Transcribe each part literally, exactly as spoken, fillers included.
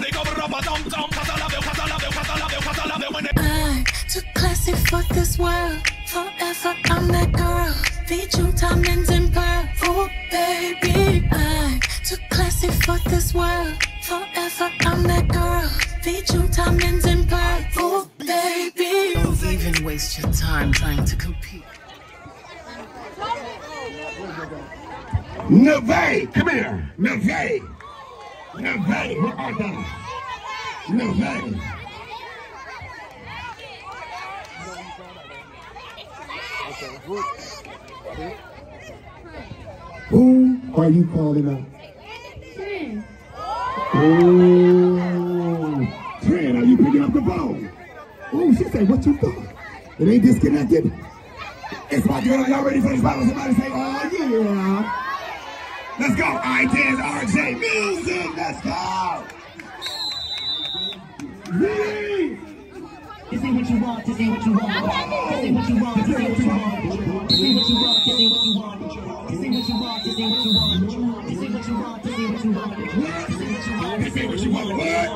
the cover up a dump dump. Cause I love you, cause I love you, cause I love you, cause I love you when it. I'm too classy for this world. Forever I'm that girl. Beat you diamonds and pearl. Oh baby, I'm too classy for this world. Forever I'm that girl. Beat you diamonds and pearl. Oh baby, don't even waste your time trying to compete. Neve, come here. Neve. Neve, where are they? Neve. Who are you calling out? Trin. Oh, Trin, are you picking up the phone? Oh, she said, what you thought? It ain't disconnected. It's my girl. Y'all ready for this battle? Somebody say, oh yeah. Let's go, I dance R J music, let's go! This ain't what you want, this ain't what you want. This ain't what you want, this ain't what you want. This ain't what you want, this ain't what you want. This ain't what you want, this ain't what you want. This ain't what you want, this ain't what you want. This ain't what you want, what?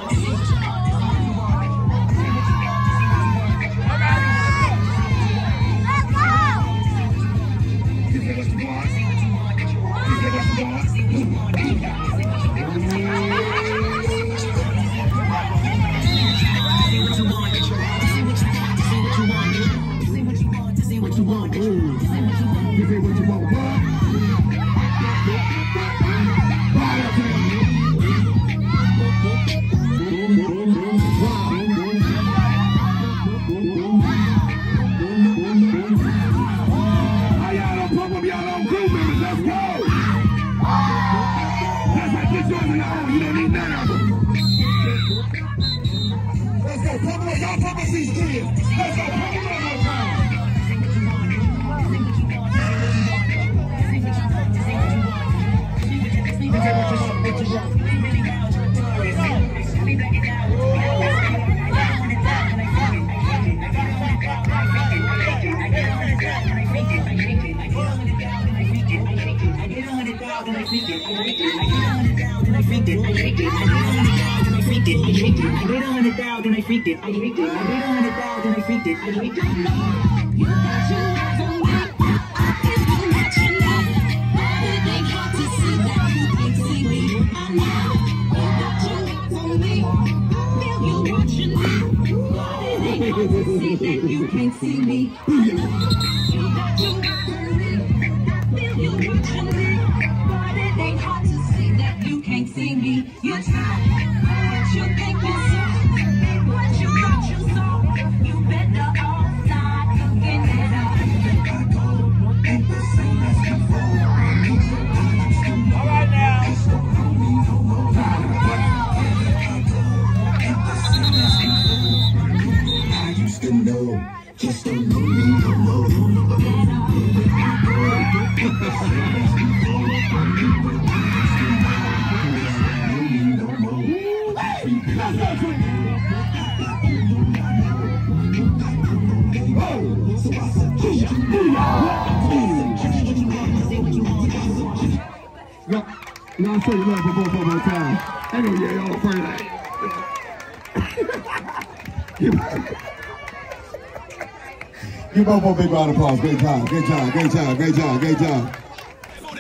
Bobo, big round of applause, great job, great job, great job, great job, great job. I'm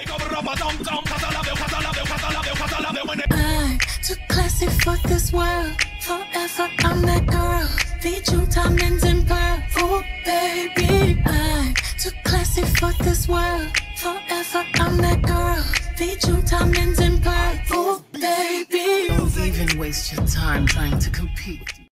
too classy for this world. Forever I'm that girl. Beat you diamonds and pearl. Oh baby, I'm too classy for this world. Forever I'm that girl. Beat you diamonds and pearl.